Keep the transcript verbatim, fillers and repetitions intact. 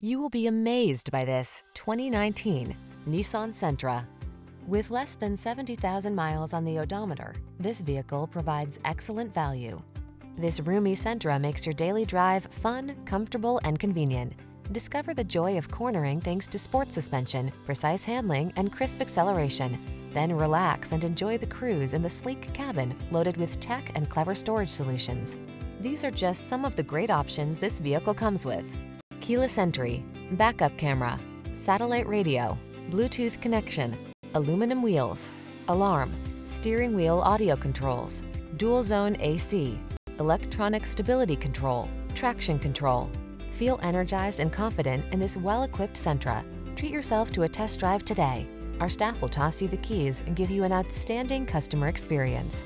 You will be amazed by this twenty nineteen Nissan Sentra. With less than seventy thousand miles on the odometer, this vehicle provides excellent value. This roomy Sentra makes your daily drive fun, comfortable, and convenient. Discover the joy of cornering thanks to sport suspension, precise handling, and crisp acceleration. Then relax and enjoy the cruise in the sleek cabin loaded with tech and clever storage solutions. These are just some of the great options this vehicle comes with: keyless entry, backup camera, satellite radio, Bluetooth connection, aluminum wheels, alarm, steering wheel audio controls, dual zone A C, electronic stability control, traction control. Feel energized and confident in this well-equipped Sentra. Treat yourself to a test drive today. Our staff will toss you the keys and give you an outstanding customer experience.